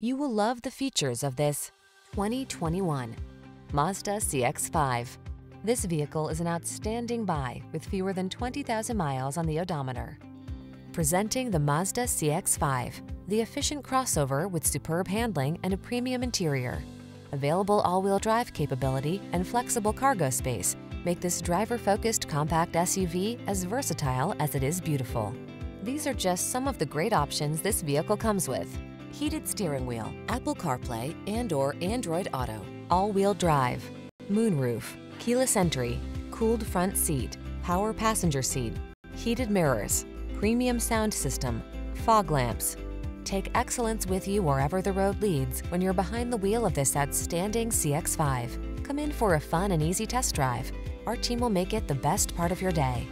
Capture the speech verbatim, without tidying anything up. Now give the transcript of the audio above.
You will love the features of this twenty twenty-one Mazda C X five. This vehicle is an outstanding buy with fewer than twenty thousand miles on the odometer. Presenting the Mazda C X five, the efficient crossover with superb handling and a premium interior. Available all-wheel drive capability and flexible cargo space make this driver-focused compact S U V as versatile as it is beautiful. These are just some of the great options this vehicle comes with: heated steering wheel, Apple CarPlay and or Android Auto, all-wheel drive, moonroof, keyless entry, cooled front seat, power passenger seat, heated mirrors, premium sound system, fog lamps. Take excellence with you wherever the road leads when you're behind the wheel of this outstanding C X five. Come in for a fun and easy test drive. Our team will make it the best part of your day.